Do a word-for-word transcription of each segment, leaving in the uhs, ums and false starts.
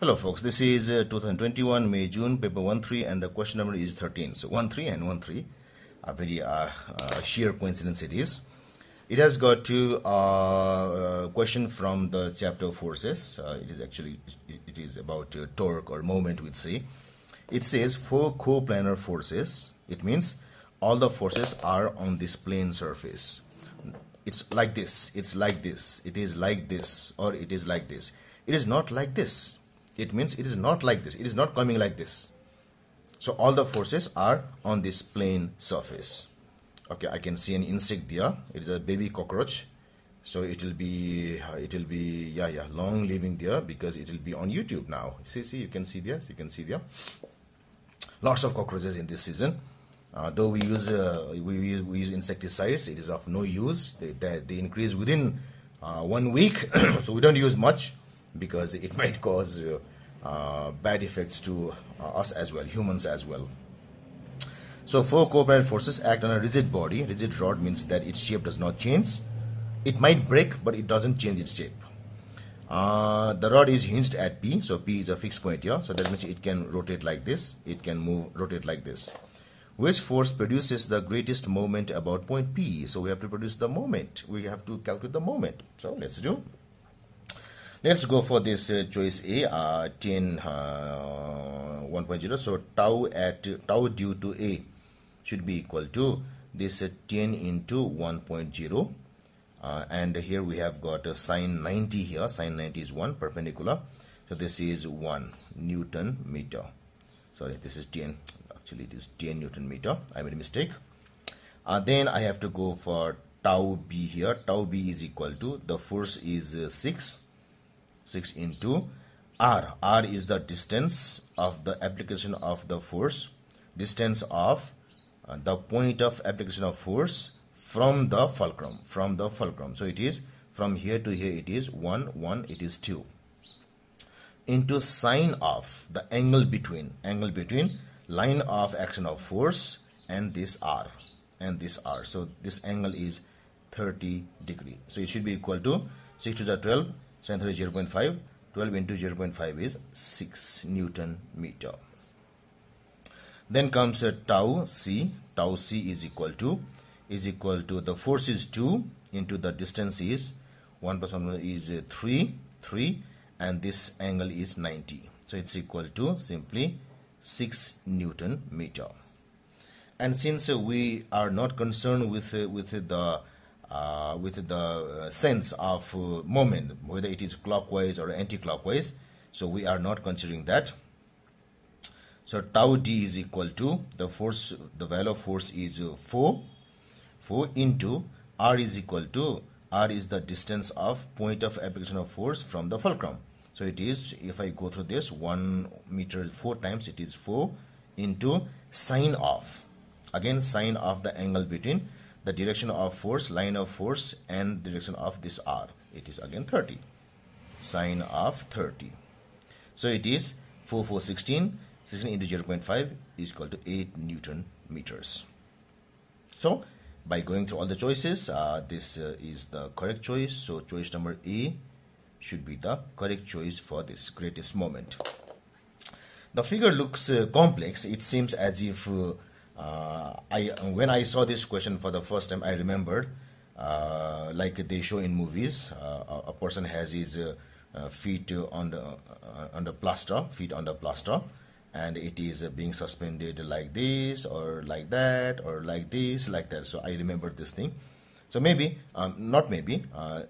Hello folks, this is uh, two thousand twenty-one May June paper one three and the question number is thirteen. So one three and one three are very uh, uh, sheer coincidence it is. It has got two uh, question from the chapter forces. Uh, it is actually it is about uh, torque or moment, we'd say. It says four coplanar forces. It means all the forces are on this plane surface. It's like this, it's like this, it is like this, or it is like this. It is not like this. It means it is not like this. It is not coming like this. So all the forces are on this plane surface. Okay, I can see an insect there. It is a baby cockroach. So it will be, it will be, yeah, yeah, long living there because it will be on YouTube now. See, see, you can see there. You can see there. Lots of cockroaches in this season. Uh, though we use, uh, we, we use insecticides, it is of no use. They, they, they increase within uh, one week. So we don't use much, because it might cause uh, uh, bad effects to uh, us as well, humans as well. So four coplanar forces act on a rigid body. Rigid rod means that its shape does not change. It might break, but it doesn't change its shape. Uh, the rod is hinged at P, so P is a fixed point here. So that means it can rotate like this. It can move, rotate like this. Which force produces the greatest moment about point P? So we have to produce the moment. We have to calculate the moment. So let's do. Let's go for this uh, choice A, uh, ten, one point zero. So tau at tau due to A should be equal to this uh, ten into one point zero. Uh, and here we have got a sine ninety here. Sine ninety is one perpendicular. So this is one Newton meter. Sorry, this is ten. Actually, it is ten Newton meter. I made a mistake. Uh, then I have to go for tau B here. Tau B is equal to, the force is uh, six. six into R. R is the distance of the application of the force, distance of uh, the point of application of force from the fulcrum, from the fulcrum. So it is from here to here, it is one, one, it is two. Into sine of the angle between, angle between line of action of force and this R, and this R. So this angle is thirty degree. So it should be equal to six to the twelve. Sin theta is zero point five, twelve into zero point five is six Newton meter. Then comes a tau C. Tau C is equal to, is equal to the force is two into the distance is one plus one is three, three, and this angle is ninety. So it's equal to simply six Newton meter. And since we are not concerned with, with the Uh, with the sense of uh, moment, whether it is clockwise or anti-clockwise, so we are not considering that. So tau D is equal to the force, the value of force is uh, four, four into R is equal to, R is the distance of point of application of force from the fulcrum. So it is, if I go through this, one meter four times, it is four into sine of, again sine of the angle between the direction of force, line of force, and direction of this R. It is again thirty. Sine of thirty. So it is four, four, sixteen. sixteen into zero point five is equal to eight Newton meters. So by going through all the choices, uh, this uh, is the correct choice. So choice number A should be the correct choice for this greatest moment. The figure looks uh, complex. It seems as if uh, Uh, I when I saw this question for the first time, I remembered uh, like they show in movies, uh, a person has his uh, uh, feet on the uh, on the plaster, feet on the plaster, and it is uh, being suspended like this or like that or like this, like that. So I remembered this thing. So maybe um, not maybe uh,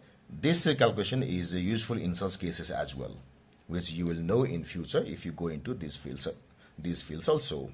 this calculation is useful in such cases as well, which you will know in future if you go into these fields, these fields also.